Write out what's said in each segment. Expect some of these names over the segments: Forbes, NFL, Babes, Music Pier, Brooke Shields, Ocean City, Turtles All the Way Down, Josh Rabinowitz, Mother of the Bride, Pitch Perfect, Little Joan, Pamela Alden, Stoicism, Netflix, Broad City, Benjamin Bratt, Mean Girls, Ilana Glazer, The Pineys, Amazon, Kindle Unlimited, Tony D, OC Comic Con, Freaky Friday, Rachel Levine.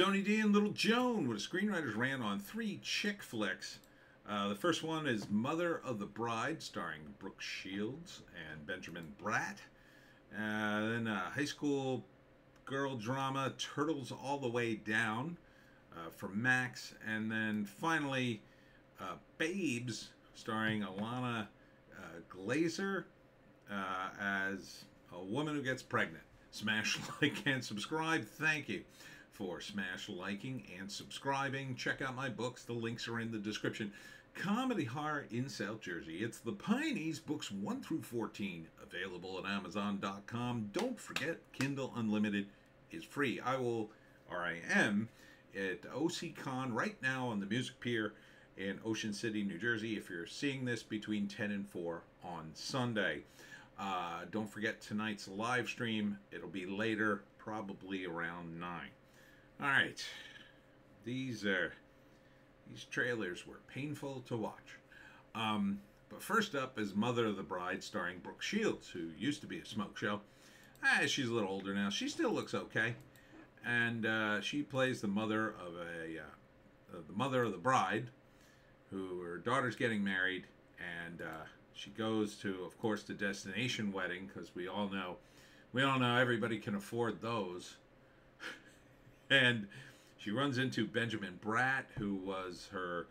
Tony D and Little Joan, what screenwriters ran on 3 chick flicks. The first one is Mother of the Bride, starring Brooke Shields and Benjamin Bratt. Then a high school girl drama, Turtles All the Way Down, from Max. And then finally, Babes, starring Ilana Glazer as a woman who gets pregnant. Smash like and subscribe. Thank you for smash liking and subscribing. Check out my books. The links are in the description. Comedy horror in South Jersey. It's The Pineys, books 1 through 14, available at Amazon.com. Don't forget, Kindle Unlimited is free. I am at OC Con right now on the Music Pier in Ocean City, New Jersey, if you're seeing this between 10 and 4 on Sunday. Don't forget tonight's live stream. It'll be later, probably around 9. All right, these trailers were painful to watch. But first up is Mother of the Bride, starring Brooke Shields, who used to be a smoke show. She's a little older now. She still looks okay, and she plays the mother of the mother of the bride, who her daughter's getting married, and she goes to, of course, the destination wedding, because we all know everybody can afford those. And she runs into Benjamin Bratt, who was her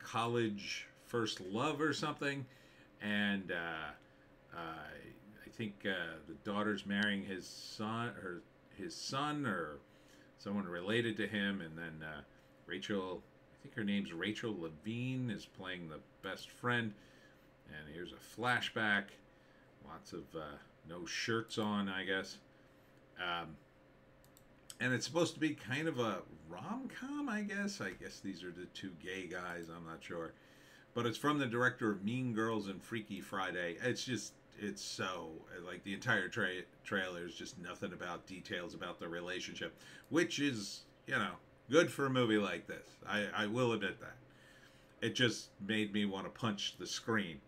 college first love or something. And I think the daughter's marrying his son, or someone related to him. And then Rachel, I think her name's Rachel Levine, is playing the best friend. And here's a flashback. Lots of no shirts on, I guess. And it's supposed to be kind of a rom-com, I guess. I guess these are the 2 gay guys. I'm not sure. But it's from the director of Mean Girls and Freaky Friday. It's just, it's so, like, the entire trailer is just nothing about details about the relationship. Which is, you know, good for a movie like this. I will admit that. It just made me want to punch the screen.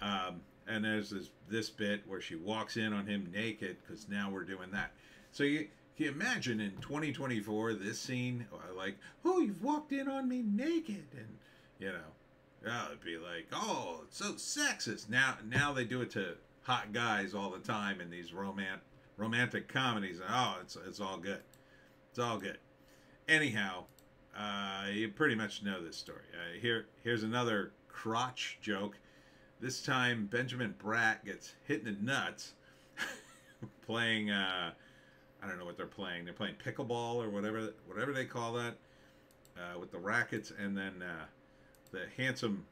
And there's this bit where she walks in on him naked, because now we're doing that. So you... Can you imagine in 2024 this scene? Like, oh, you've walked in on me naked, and you know, it'd be like, oh, it's so sexist. Now they do it to hot guys all the time in these romantic comedies. Oh, it's all good. It's all good. Anyhow, you pretty much know this story. Here's another crotch joke. This time Benjamin Bratt gets hit in the nuts, playing. I don't know what they're playing. They're playing pickleball or whatever they call that, with the rackets. And then the handsome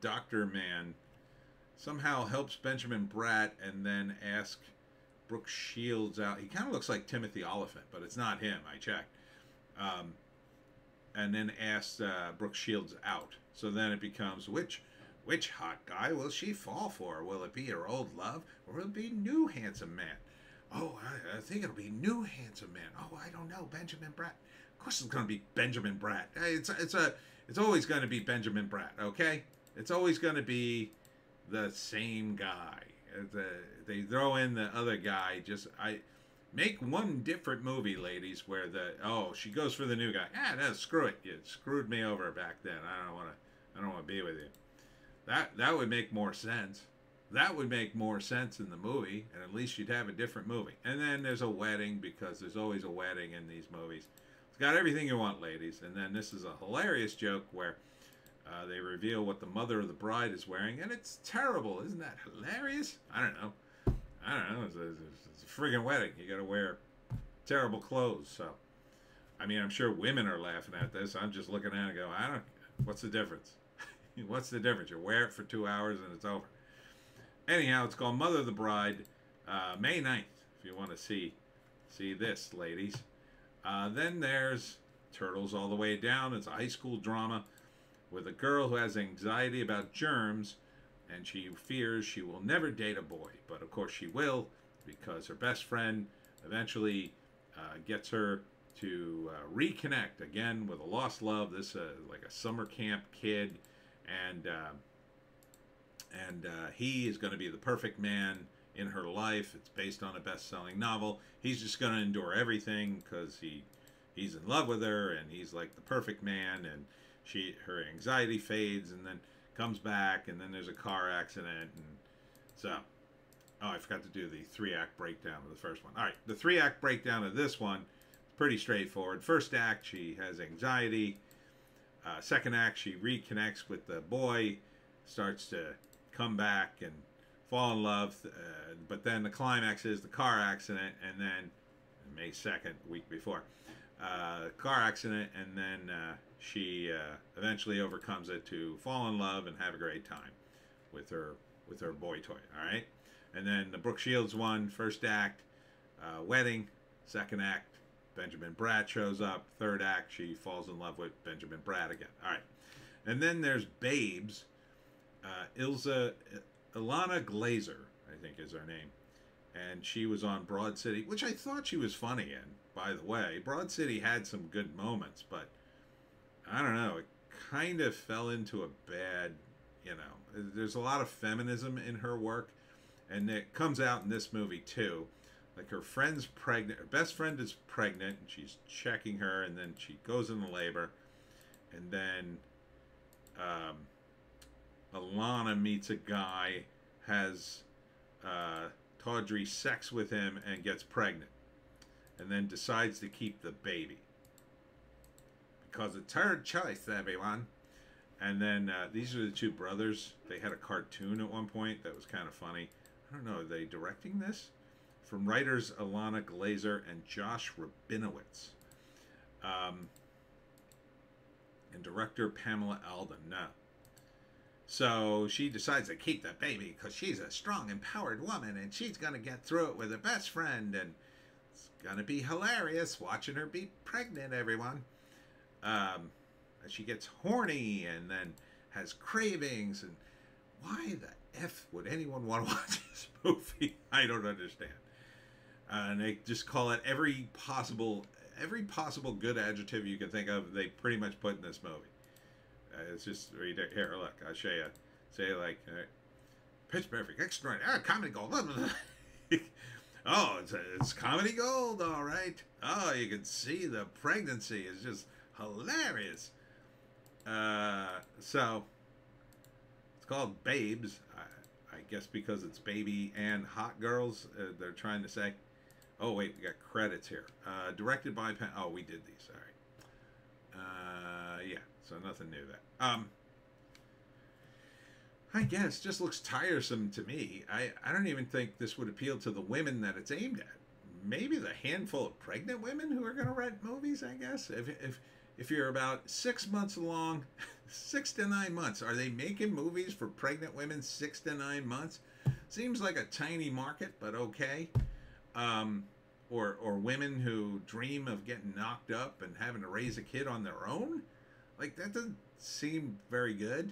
doctor man somehow helps Benjamin Bratt and then asks Brooke Shields out. He kind of looks like Timothy Oliphant, but it's not him. I checked. And then asks Brooke Shields out. So then it becomes, which hot guy will she fall for? Will it be her old love, or will it be new handsome man? Oh, I think it'll be new handsome man. Oh, I don't know, Benjamin Bratt. Of course, it's going to be Benjamin Bratt. It's always going to be Benjamin Bratt. Okay, it's always going to be the same guy. They throw in the other guy. Make one different movie, ladies, where she goes for the new guy. No, screw it. You screwed me over back then. I don't want to be with you. That would make more sense. That would make more sense in the movie, and at least you'd have a different movie. And then there's a wedding, because there's always a wedding in these movies. It's got everything you want, ladies. And then this is a hilarious joke where they reveal what the mother of the bride is wearing, and it's terrible. Isn't that hilarious? I don't know. It's a friggin' wedding. You got to wear terrible clothes. So, I mean, I'm sure women are laughing at this. I'm just looking at it and go, what's the difference? What's the difference? You wear it for 2 hours and it's over. Anyhow, it's called Mother of the Bride, May 9th, if you want to see this, ladies. Then there's Turtles All the Way Down. It's a high school drama with a girl who has anxiety about germs, and she fears she will never date a boy. But, of course, she will, because her best friend eventually gets her to reconnect, again, with a lost love. This is like a summer camp kid, and he is going to be the perfect man in her life. It's based on a best-selling novel. He's just going to endure everything because he's in love with her, and he's like the perfect man, and her anxiety fades and then comes back, and then there's a car accident. And so, oh, I forgot to do the three-act breakdown of the first one. All right, the three-act breakdown of this one is pretty straightforward. First act, she has anxiety. Second act, she reconnects with the boy, starts to come back and fall in love, but then the climax is the car accident, and then May 2nd, week before, car accident, and then she eventually overcomes it to fall in love and have a great time with her boy toy. All right, and then the Brooke Shields one, first act, wedding, second act, Benjamin Bratt shows up, third act, she falls in love with Benjamin Bratt again. All right, and then there's Babes. Ilana Glazer, I think is her name, and she was on Broad City, which I thought she was funny in, by the way. Broad City had some good moments, but I don't know, it kind of fell into a bad, you know, there's a lot of feminism in her work, and it comes out in this movie too. Like, her friend's pregnant, her best friend is pregnant, and she's checking her, and then she goes into labor, and then Ilana meets a guy, has tawdry sex with him, and gets pregnant, and then decides to keep the baby because it's her choice, everyone. And then these are the two brothers. They had a cartoon at one point that was kind of funny. I don't know, are they directing this? From writers Ilana Glazer and Josh Rabinowitz, and director Pamela Alden. No. So she decides to keep the baby because she's a strong, empowered woman, and she's going to get through it with her best friend, and it's going to be hilarious watching her be pregnant, everyone. She gets horny and then has cravings, and why the F would anyone want to watch this movie? I don't understand. And they just call it every possible good adjective you can think of, they pretty much put in this movie. It's just ridiculous. Here, look, I'll show you. Say, like, Pitch Perfect, extraordinary, comedy gold. Blah, blah, blah. Oh, it's comedy gold, all right. Oh, you can see the pregnancy is just hilarious. So, it's called Babes, I guess because it's baby and hot girls, they're trying to say. Oh, wait, we got credits here. Directed by, oh, we did these, all right. Yeah, so nothing new that. I guess just looks tiresome to me. I don't even think this would appeal to the women that it's aimed at. Maybe the handful of pregnant women who are going to rent movies, I guess. If you're about 6 months along, 6 to 9 months, are they making movies for pregnant women 6 to 9 months? Seems like a tiny market, but okay. Or women who dream of getting knocked up and having to raise a kid on their own? Like, that doesn't seem very good.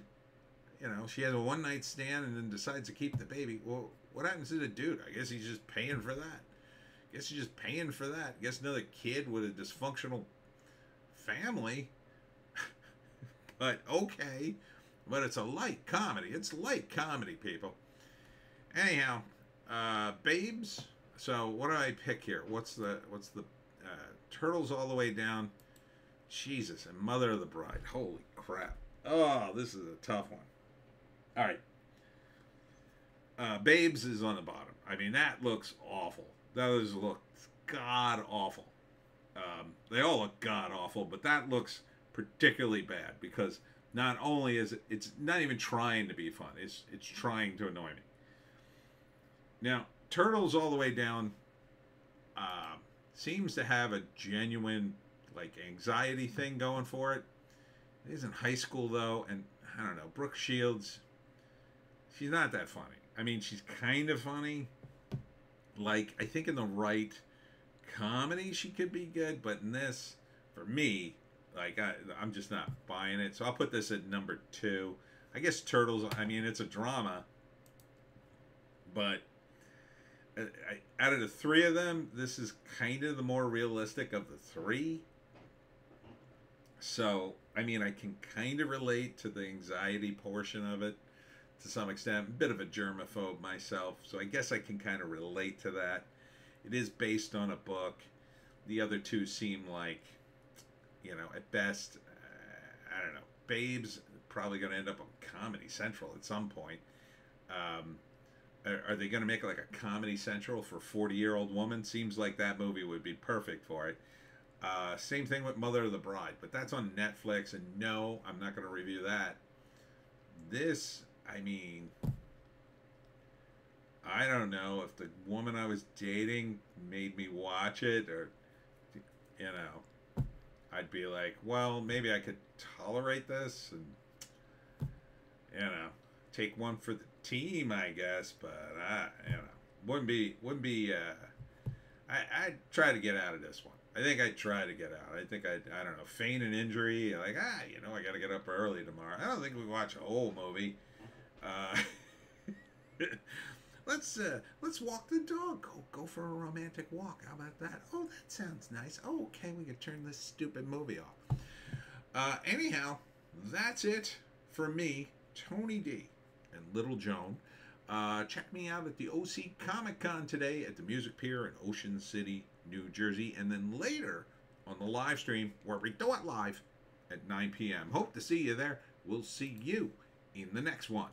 You know, she has a one-night stand and then decides to keep the baby. Well, what happens to the dude? I guess he's just paying for that. I guess another kid with a dysfunctional family. But okay. But it's a light comedy. It's light comedy, people. Anyhow, Babes... So what do I pick here? What's the Turtles All the Way Down? Jesus, and Mother of the Bride. Holy crap. Oh, this is a tough one. All right. Babes is on the bottom. I mean, that looks awful. Those look god-awful. They all look god-awful, but that looks particularly bad because not only is it, it's not even trying to be fun. It's trying to annoy me. Now... Turtles All the Way Down seems to have a genuine, like, anxiety thing going for it. It is in high school, though, and I don't know, Brooke Shields, she's not that funny. I mean, she's kind of funny. Like, I think in the right comedy she could be good, but in this, for me, like, I'm just not buying it. So I'll put this at number 2. I guess Turtles, I mean, it's a drama, but... out of the 3 of them, this is kind of the more realistic of the 3. So, I mean, I can kind of relate to the anxiety portion of it. to some extent. A bit of a germaphobe myself, so I guess I can kind of relate to that. It is based on a book. The other two seem like, you know, at best, I don't know. Babes probably going to end up on Comedy Central at some point. Are they going to make like a Comedy Central for 40-year-old woman? Seems like that movie would be perfect for it. Same thing with Mother of the Bride, but that's on Netflix, and no, I'm not going to review that. This, I mean, I don't know if the woman I was dating made me watch it, or, you know, I'd be like, well, maybe I could tolerate this and, you know, take one for the team, I guess, but I, you know, I'd try to get out of this one. I think I'd try to get out. I think I don't know, feign an injury. Like, you know, I got to get up early tomorrow. I don't think we watch a whole movie. Let's walk the dog. Go for a romantic walk. How about that? Oh, that sounds nice. Oh, okay, we can turn this stupid movie off. Anyhow, that's it for me, Tony D, and Little Joan. Check me out at the OC Comic Con today at the Music Pier in Ocean City, New Jersey, and then later on the live stream where we do it live at 9 p.m. Hope to see you there. We'll see you in the next one.